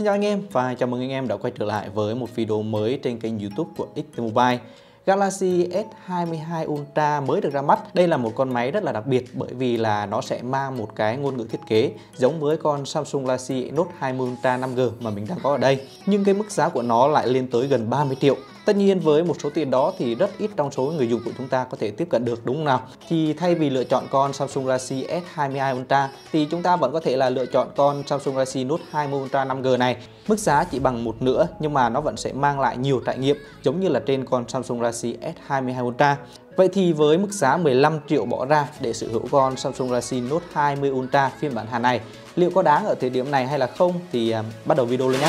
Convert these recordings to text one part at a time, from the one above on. Xin chào anh em và chào mừng anh em đã quay trở lại với một video mới trên kênh YouTube của XT Mobile. Galaxy S22 Ultra mới được ra mắt. Đây là một con máy rất là đặc biệt bởi vì là nó sẽ mang một cái ngôn ngữ thiết kế giống với con Samsung Galaxy Note 20 Ultra 5G mà mình đang có ở đây. Nhưng cái mức giá của nó lại lên tới gần 30 triệu. Tất nhiên với một số tiền đó thì rất ít trong số người dùng của chúng ta có thể tiếp cận được, đúng không nào? Thì thay vì lựa chọn con Samsung Galaxy S22 Ultra thì chúng ta vẫn có thể là lựa chọn con Samsung Galaxy Note 20 Ultra 5G này. Mức giá chỉ bằng một nửa nhưng mà nó vẫn sẽ mang lại nhiều trải nghiệm giống như là trên con Samsung Galaxy S22 Ultra. Vậy thì với mức giá 15 triệu bỏ ra để sở hữu con Samsung Galaxy Note 20 Ultra phiên bản Hàn này, liệu có đáng ở thời điểm này hay là không thì bắt đầu video luôn nhé.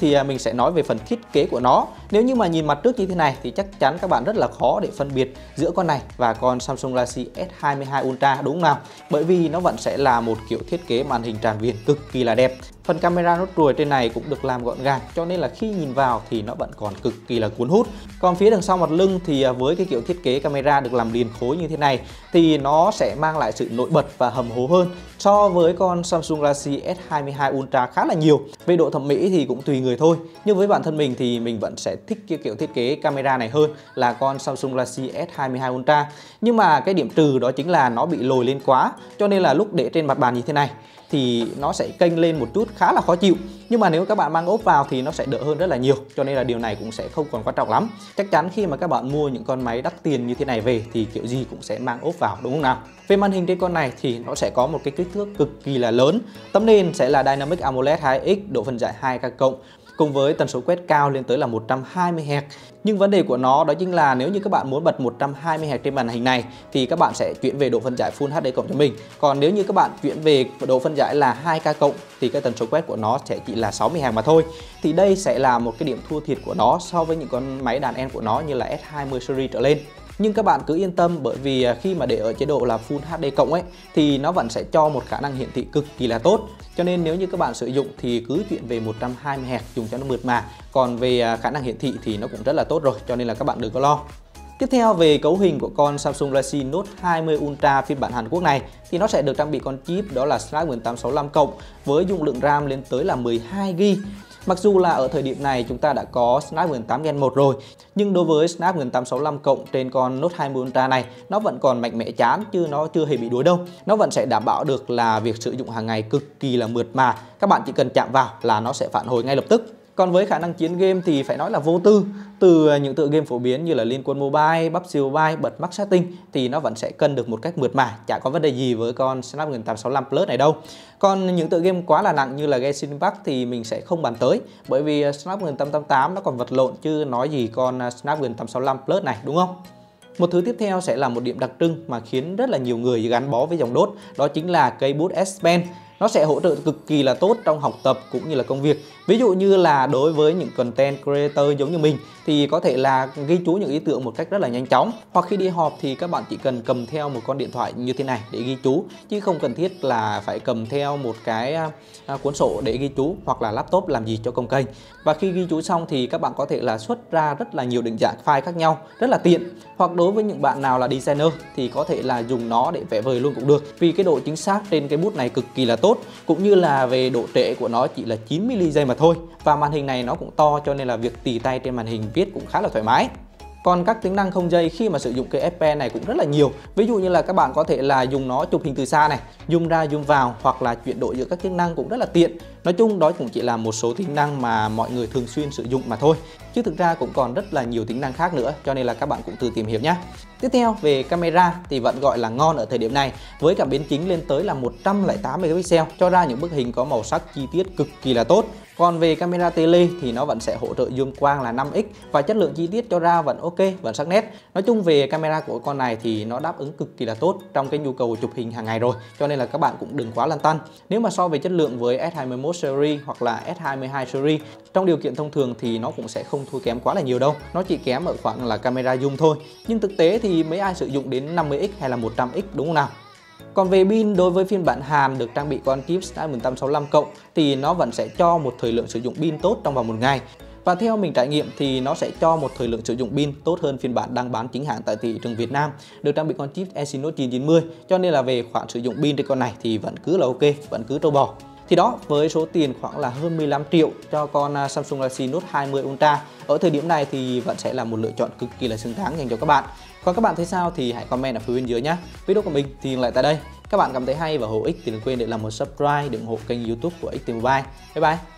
Thì mình sẽ nói về phần thiết kế của nó. Nếu như mà nhìn mặt trước như thế này thì chắc chắn các bạn rất là khó để phân biệt giữa con này và con Samsung Galaxy S22 Ultra, đúng không nào? Bởi vì nó vẫn sẽ là một kiểu thiết kế màn hình tràn viền cực kỳ là đẹp. Phần camera nốt ruồi trên này cũng được làm gọn gàng cho nên là khi nhìn vào thì nó vẫn còn cực kỳ là cuốn hút. Còn phía đằng sau mặt lưng thì với cái kiểu thiết kế camera được làm liền khối như thế này thì nó sẽ mang lại sự nổi bật và hầm hố hơn so với con Samsung Galaxy S22 Ultra khá là nhiều. Về độ thẩm mỹ thì cũng tùy người thôi, nhưng với bản thân mình thì mình vẫn sẽ thích cái kiểu thiết kế camera này hơn là con Samsung Galaxy S22 Ultra. Nhưng mà cái điểm trừ đó chính là nó bị lồi lên quá, cho nên là lúc để trên mặt bàn như thế này thì nó sẽ kênh lên một chút khá là khó chịu. Nhưng mà nếu các bạn mang ốp vào thì nó sẽ đỡ hơn rất là nhiều, cho nên là điều này cũng sẽ không còn quan trọng lắm. Chắc chắn khi mà các bạn mua những con máy đắt tiền như thế này về thì kiểu gì cũng sẽ mang ốp vào, đúng không nào? Về màn hình trên con này thì nó sẽ có một cái kích thước cực kỳ là lớn. Tấm nền sẽ là Dynamic AMOLED 2X, độ phân giải 2K+, cùng với tần số quét cao lên tới là 120Hz. Nhưng vấn đề của nó đó chính là nếu như các bạn muốn bật 120Hz trên màn hình này thì các bạn sẽ chuyển về độ phân giải Full HD+ cho mình. Còn nếu như các bạn chuyển về độ phân giải là 2K+ thì cái tần số quét của nó sẽ chỉ là 60Hz mà thôi. Thì đây sẽ là một cái điểm thua thiệt của nó so với những con máy đàn em của nó như là S20 series trở lên. Nhưng các bạn cứ yên tâm bởi vì khi mà để ở chế độ là Full HD+ ấy thì nó vẫn sẽ cho một khả năng hiển thị cực kỳ là tốt. Cho nên nếu như các bạn sử dụng thì cứ chuyển về 120Hz dùng cho nó mượt mà. Còn về khả năng hiển thị thì nó cũng rất là tốt rồi, cho nên là các bạn đừng có lo. Tiếp theo về cấu hình của con Samsung Galaxy Note 20 Ultra phiên bản Hàn Quốc này thì nó sẽ được trang bị con chip đó là Snapdragon 865+ với dung lượng RAM lên tới là 12GB. Mặc dù là ở thời điểm này chúng ta đã có Snapdragon 8 Gen 1 rồi, nhưng đối với Snapdragon 865+ trên con Note 20 Ultra này nó vẫn còn mạnh mẽ chán chứ nó chưa hề bị đuối đâu. Nó vẫn sẽ đảm bảo được là việc sử dụng hàng ngày cực kỳ là mượt mà. Các bạn chỉ cần chạm vào là nó sẽ phản hồi ngay lập tức. Còn với khả năng chiến game thì phải nói là vô tư. Từ những tựa game phổ biến như là Liên Quân Mobile, PUBG Mobile, bật max setting thì nó vẫn sẽ cân được một cách mượt mà, chả có vấn đề gì với con Snapdragon 865+ này đâu. Còn những tựa game quá là nặng như là Genshin Impact thì mình sẽ không bàn tới, bởi vì Snapdragon 888 nó còn vật lộn chứ nói gì con Snapdragon 865+ này, đúng không? Một thứ tiếp theo sẽ là một điểm đặc trưng mà khiến rất là nhiều người gắn bó với dòng Note, đó chính là cây bút S-Pen. Nó sẽ hỗ trợ cực kỳ là tốt trong học tập cũng như là công việc. Ví dụ như là đối với những content creator giống như mình thì có thể là ghi chú những ý tưởng một cách rất là nhanh chóng, hoặc khi đi họp thì các bạn chỉ cần cầm theo một con điện thoại như thế này để ghi chú, chứ không cần thiết là phải cầm theo một cái cuốn sổ để ghi chú hoặc là laptop làm gì cho công kênh. Và khi ghi chú xong thì các bạn có thể là xuất ra rất là nhiều định dạng file khác nhau, rất là tiện. Hoặc đối với những bạn nào là designer thì có thể là dùng nó để vẽ vời luôn cũng được, vì cái độ chính xác trên cái bút này cực kỳ là tốt, cũng như là về độ trễ của nó chỉ là 9 mili giây mà thôi. Và màn hình này nó cũng to cho nên là việc tì tay trên màn hình viết cũng khá là thoải mái. Còn các tính năng không dây khi mà sử dụng cái S-Pen này cũng rất là nhiều. Ví dụ như là các bạn có thể là dùng nó chụp hình từ xa này, zoom ra zoom vào hoặc là chuyển đổi giữa các chức năng cũng rất là tiện. Nói chung đó cũng chỉ là một số tính năng mà mọi người thường xuyên sử dụng mà thôi, chứ thực ra cũng còn rất là nhiều tính năng khác nữa, cho nên là các bạn cũng tự tìm hiểu nhé. Tiếp theo về camera thì vẫn gọi là ngon ở thời điểm này, với cảm biến chính lên tới là 108 MP cho ra những bức hình có màu sắc chi tiết cực kỳ là tốt. Còn về camera tele thì nó vẫn sẽ hỗ trợ zoom quang là 5x và chất lượng chi tiết cho ra vẫn ok, vẫn sắc nét. Nói chung về camera của con này thì nó đáp ứng cực kỳ là tốt trong cái nhu cầu chụp hình hàng ngày rồi, cho nên là các bạn cũng đừng quá lăn tăn. Nếu mà so về chất lượng với S21 series hoặc là S22 series, trong điều kiện thông thường thì nó cũng sẽ không thua kém quá là nhiều đâu. Nó chỉ kém ở khoảng là camera zoom thôi, nhưng thực tế thì mấy ai sử dụng đến 50x hay là 100x, đúng không nào? Còn về pin, đối với phiên bản Hàn được trang bị con chip Snapdragon 865+ thì nó vẫn sẽ cho một thời lượng sử dụng pin tốt trong vòng một ngày. Và theo mình trải nghiệm thì nó sẽ cho một thời lượng sử dụng pin tốt hơn phiên bản đang bán chính hãng tại thị trường Việt Nam, được trang bị con chip Exynos 990, cho nên là về khoản sử dụng pin trên con này thì vẫn cứ là ok, vẫn cứ trâu bò. Thì đó, với số tiền khoảng là hơn 15 triệu cho con Samsung Galaxy Note 20 Ultra ở thời điểm này thì vẫn sẽ là một lựa chọn cực kỳ là xứng đáng dành cho các bạn. Còn các bạn thấy sao thì hãy comment ở phía bên dưới nhé. Video của mình thì dừng lại tại đây. Các bạn cảm thấy hay và hữu ích thì đừng quên để làm một subscribe để ủng hộ kênh YouTube của XT Mobile. Bye bye.